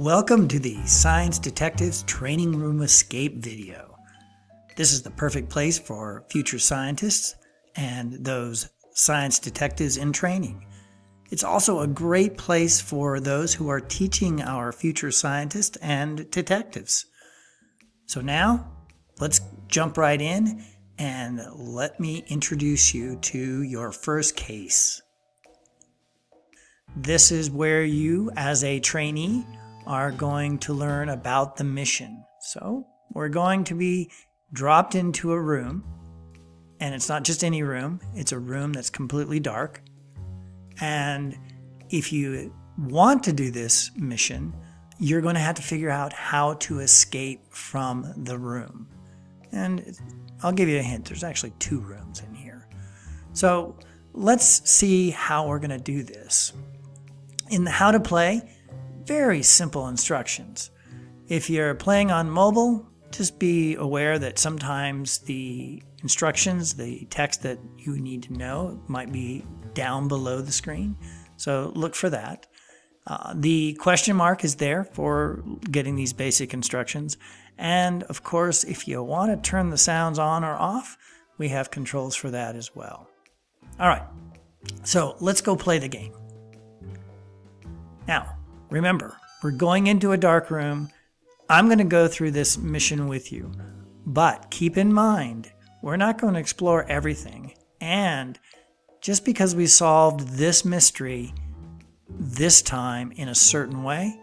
Welcome to the Science Detectives Training Room Escape video. This is the perfect place for future scientists and those science detectives in training. It's also a great place for those who are teaching our future scientists and detectives. So now, let's jump right in and let me introduce you to your first case. This is where you, as a trainee, are going to learn about the mission. So we're going to be dropped into a room, and it's not just any room, it's a room that's completely dark. And if you want to do this mission, you're going to have to figure out how to escape from the room. And I'll give you a hint, there's actually two rooms in here. So let's see how we're going to do this. In the how to play, very simple instructions. If you're playing on mobile, just be aware that sometimes the instructions, the text that you need to know, might be down below the screen. So look for that. The question mark is there for getting these basic instructions. And of course, if you want to turn the sounds on or off, we have controls for that as well. All right, so let's go play the game. Now, remember, we're going into a dark room. I'm going to go through this mission with you, but keep in mind, we're not going to explore everything. And just because we solved this mystery this time in a certain way,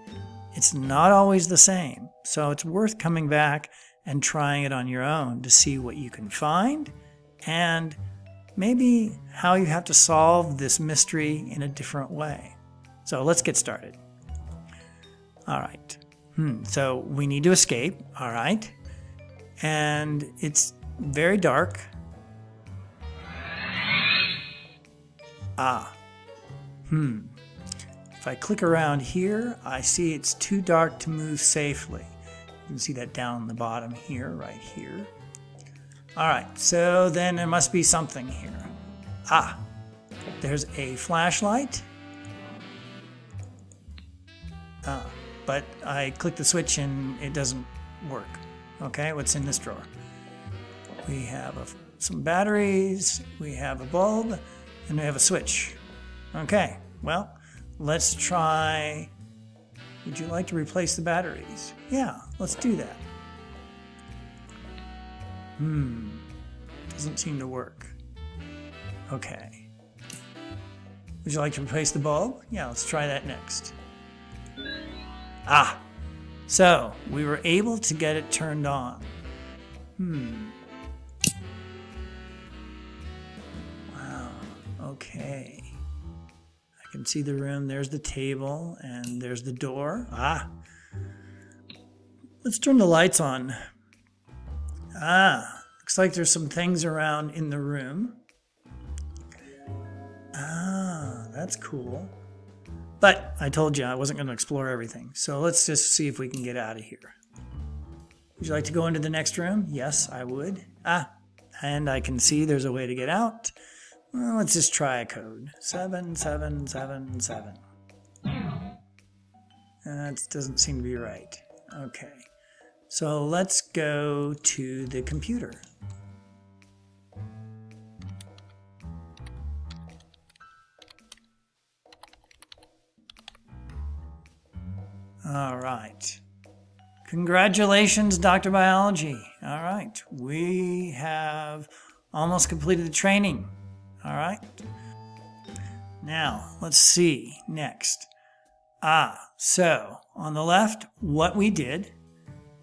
it's not always the same. So it's worth coming back and trying it on your own to see what you can find and maybe how you have to solve this mystery in a different way. So let's get started. All right, so we need to escape, all right. And it's very dark. If I click around here, I see it's too dark to move safely. You can see that down in the bottom here, right here. All right, so then there must be something here. There's a flashlight. But I click the switch and it doesn't work. Okay, what's in this drawer? We have some batteries, we have a bulb, and we have a switch. Okay, well, let's try, would you like to replace the batteries? Yeah, let's do that. Doesn't seem to work. Okay. Would you like to replace the bulb? Yeah, let's try that next. So we were able to get it turned on. Wow, okay. I can see the room, there's the table, and there's the door. Let's turn the lights on. Looks like there's some things around in the room. That's cool. But I told you I wasn't going to explore everything. So let's just see if we can get out of here. Would you like to go into the next room? Yes, I would. And I can see there's a way to get out. Well, let's just try a code. 7777. That doesn't seem to be right. Okay. So let's go to the computer. All right. Congratulations, Dr. Biology. All right. We have almost completed the training. All right. Now, let's see next. So on the left, what we did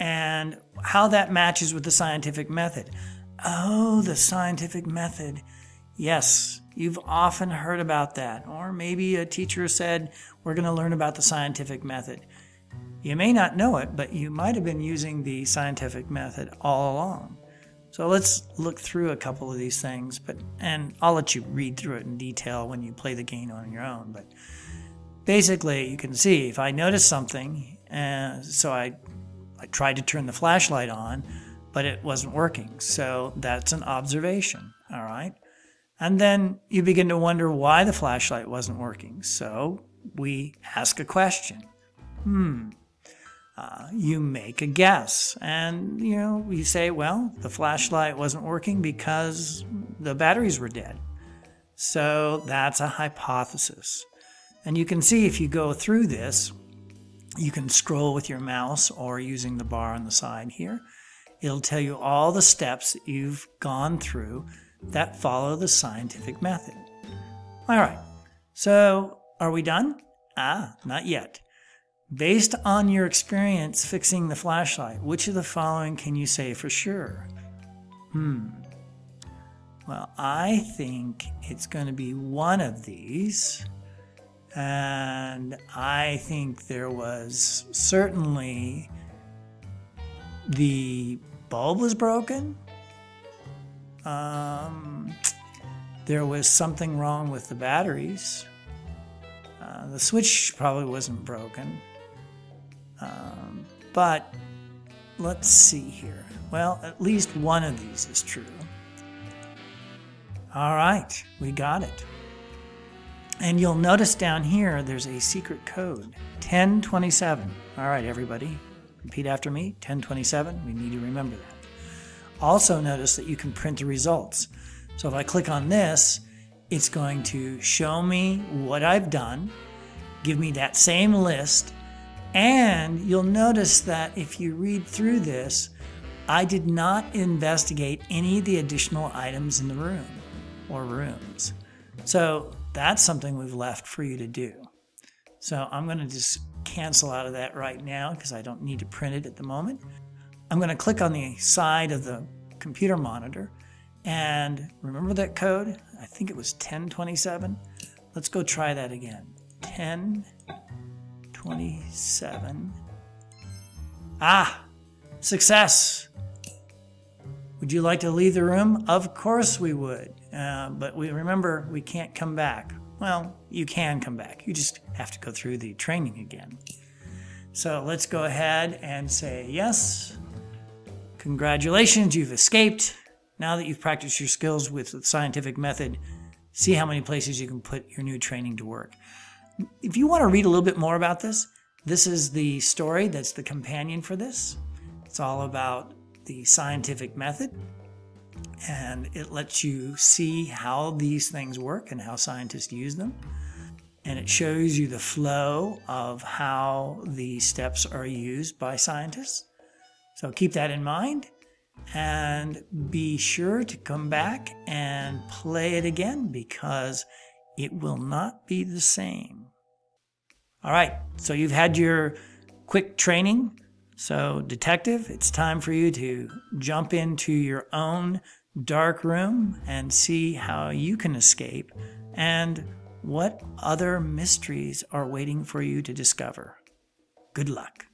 and how that matches with the scientific method. Oh, the scientific method. Yes, you've often heard about that. Or maybe a teacher said, we're going to learn about the scientific method. You may not know it, but you might have been using the scientific method all along. So let's look through a couple of these things, and I'll let you read through it in detail when you play the game on your own. But basically, you can see if I notice something, so I tried to turn the flashlight on, but it wasn't working. So that's an observation, all right? And then you begin to wonder why the flashlight wasn't working. So we ask a question. you make a guess. And, you know, we say, well, the flashlight wasn't working because the batteries were dead. So that's a hypothesis. And you can see if you go through this, you can scroll with your mouse or using the bar on the side here. It'll tell you all the steps that you've gone through that follow the scientific method. All right, so are we done? Ah, not yet. Based on your experience fixing the flashlight, which of the following can you say for sure? Well, I think it's going to be one of these. And I think there was certainly the bulb was broken. There was something wrong with the batteries. The switch probably wasn't broken. But let's see here. Well, at least one of these is true. All right, we got it. And you'll notice down here, there's a secret code, 1027. All right, everybody, repeat after me, 1027. We need to remember that. Also notice that you can print the results. So if I click on this, it's going to show me what I've done, give me that same list, and you'll notice that if you read through this, I did not investigate any of the additional items in the room or rooms. So that's something we've left for you to do. So I'm going to just cancel out of that right now because I don't need to print it at the moment. I'm going to click on the side of the computer monitor and remember that code? I think it was 1027. Let's go try that again. 1027. Ah, success. Would you like to leave the room? Of course we would. But we remember we can't come back. Well, you can come back. You just have to go through the training again. So let's go ahead and say yes. Congratulations, you've escaped. Now that you've practiced your skills with the scientific method, see how many places you can put your new training to work. If you want to read a little bit more about this, this is the story that's the companion for this. It's all about the scientific method, and it lets you see how these things work and how scientists use them. And it shows you the flow of how the steps are used by scientists. So keep that in mind and be sure to come back and play it again because it will not be the same. All right, so you've had your quick training. So, detective, it's time for you to jump into your own dark room and see how you can escape and what other mysteries are waiting for you to discover. Good luck.